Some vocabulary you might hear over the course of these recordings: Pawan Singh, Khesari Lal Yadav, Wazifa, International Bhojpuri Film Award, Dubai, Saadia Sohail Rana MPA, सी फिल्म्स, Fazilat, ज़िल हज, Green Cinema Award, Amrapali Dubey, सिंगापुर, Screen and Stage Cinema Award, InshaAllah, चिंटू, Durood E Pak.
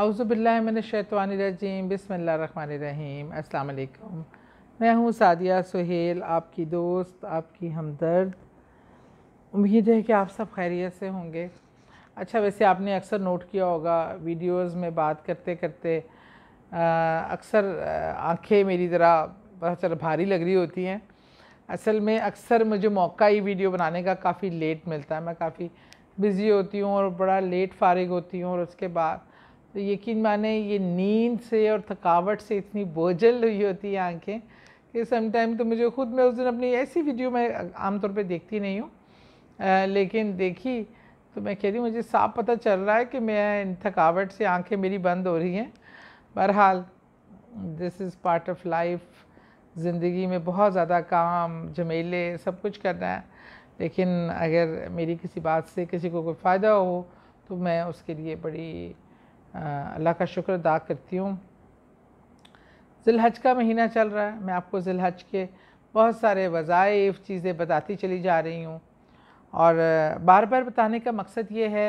आउज़ुबिल्लाहिमिनश्शैतानिर्रजीम बिस्मिल्लाहिर्रहमानिर्रहीम अस्सलाम वालेकुम। मैं हूँ सादिया सोहेल, आपकी दोस्त, आपकी हमदर्द। उम्मीद है कि आप सब खैरियत से होंगे। अच्छा, वैसे आपने अक्सर नोट किया होगा वीडियोस में बात करते करते अक्सर आंखें मेरी ज़रा बहुत ज़रा भारी लग रही होती हैं। असल में अक्सर मुझे मौका ही वीडियो बनाने का काफ़ी लेट मिलता है। मैं काफ़ी बिज़ी होती हूँ और बड़ा लेट फारिग होती हूँ, और उसके बाद तो यकीन माने ये नींद से और थकावट से इतनी बोझल हुई होती है आंखें कि समटाइम तो मुझे खुद, मैं उस दिन अपनी ऐसी वीडियो मैं आमतौर पे देखती नहीं हूँ, लेकिन देखी तो मैं कह रही हूँ मुझे साफ पता चल रहा है कि मैं थकावट से आंखें मेरी बंद हो रही हैं। बहरहाल this is part of life. ज़िंदगी में बहुत ज़्यादा काम, झमेले, सब कुछ करना है, लेकिन अगर मेरी किसी बात से किसी को कोई फ़ायदा हो तो मैं उसके लिए बड़ी अल्लाह का शुक्र अदा करती हूँ। ज़िल हज का महीना चल रहा है, मैं आपको ज़िल हज के बहुत सारे वज़ाइफ, चीज़ें बताती चली जा रही हूँ, और बार बार बताने का मकसद ये है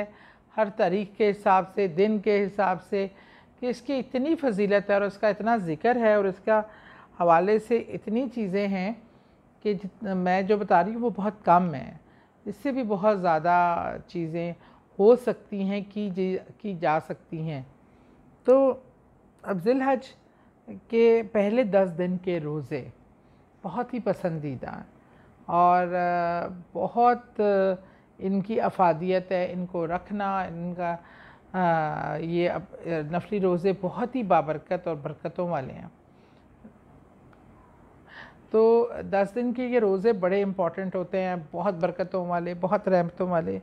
हर तारीख के हिसाब से, दिन के हिसाब से, कि इसकी इतनी फजीलत है और उसका इतना ज़िक्र है और इसका हवाले से इतनी चीज़ें हैं कि मैं जो बता रही हूँ वो बहुत कम है। इससे भी बहुत ज़्यादा चीज़ें हो सकती हैं, की जा सकती हैं। तो अब ज़िल हज के पहले 10 दिन के रोज़े बहुत ही पसंदीदा और बहुत इनकी अफादियत है, इनको रखना, इनका ये नफली रोज़े बहुत ही बाबरकत और बरकतों वाले हैं। तो 10 दिन के ये रोज़े बड़े इम्पॉर्टेंट होते हैं, बहुत बरकतों वाले, बहुत रहमतों वाले।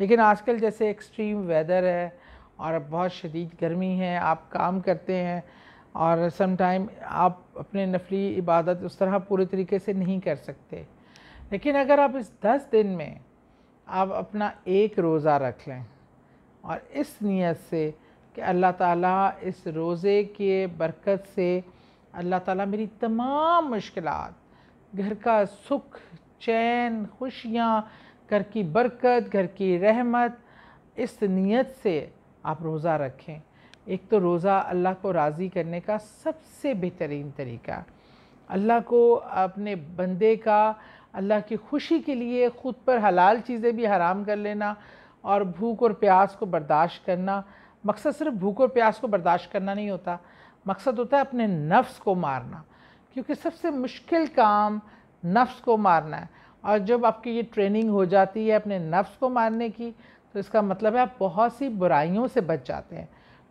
लेकिन आजकल जैसे एक्सट्रीम वेदर है और बहुत शदीद गर्मी है, आप काम करते हैं और समटाइम आप अपने नफली इबादत उस तरह पूरे तरीके से नहीं कर सकते, लेकिन अगर आप इस 10 दिन में आप अपना एक रोज़ा रख लें और इस नीयत से कि अल्लाह ताला इस रोज़े के बरकत से अल्लाह ताला मेरी तमाम मुश्किलात, घर का सुख, चैन, खुशियाँ, घर की बरकत, घर की रहमत, इस नीयत से आप रोज़ा रखें। एक तो रोज़ा अल्लाह को राज़ी करने का सबसे बेहतरीन तरीका, अल्लाह को, अपने बंदे का, अल्लाह की खुशी के लिए ख़ुद पर हलाल चीज़ें भी हराम कर लेना और भूख और प्यास को बर्दाश्त करना। मकसद सिर्फ भूख और प्यास को बर्दाश्त करना नहीं होता, मकसद होता है अपने नफ्स को मारना, क्योंकि सबसे मुश्किल काम नफ्स को मारना है। और जब आपकी ये ट्रेनिंग हो जाती है अपने नफ्स को मारने की, तो इसका मतलब है आप बहुत सी बुराइयों से बच जाते हैं।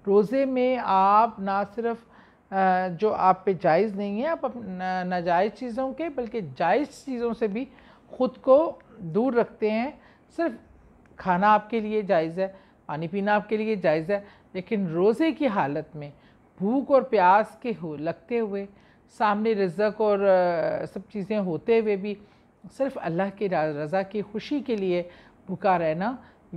रोज़े में आप ना सिर्फ जो आप पे जायज़ नहीं है, आप नाजायज़ चीज़ों के बल्कि जायज़ चीज़ों से भी ख़ुद को दूर रखते हैं। सिर्फ खाना आपके लिए जायज़ है, पानी पीना आपके लिए जायज़ है, लेकिन रोज़े की हालत में भूख और प्यास के लगते हुए, सामने रिज़्क और सब चीज़ें होते हुए भी सिर्फ़ अल्लाह की रज़ा की खुशी के लिए भूखा रहना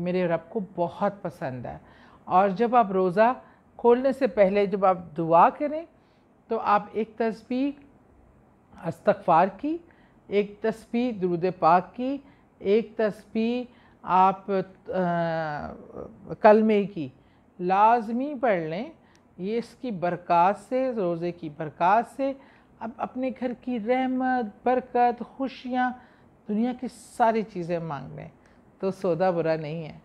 मेरे रब को बहुत पसंद है। और जब आप रोज़ा खोलने से पहले जब आप दुआ करें तो आप एक तस्बीह अस्तगफार की, एक तस्बीह दुरूद पाक की, एक तस्बीह आप कलमे की लाजमी पढ़ लें। ये इसकी बरकत से, रोज़े की बरकत से अब अपने घर की रहमत, बरकत, खुशियाँ, दुनिया की सारी चीज़ें मांग लें, तो सौदा बुरा नहीं है।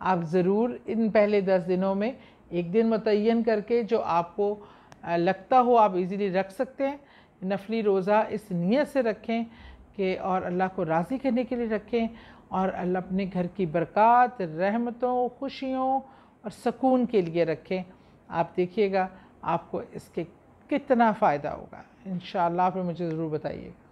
आप ज़रूर इन पहले 10 दिनों में एक दिन मुतय्यन करके जो आपको लगता हो आप इजीली रख सकते हैं, नफली रोज़ा इस नीयत से रखें कि, और अल्लाह को राज़ी करने के लिए रखें, और अल्लाह अपने घर की बरकत, रहमतों, खुशियों और सुकून के लिए रखें। आप देखिएगा आपको इसके कितना फ़ायदा होगा। इंशाअल्लाह आप मुझे ज़रूर बताइएगा।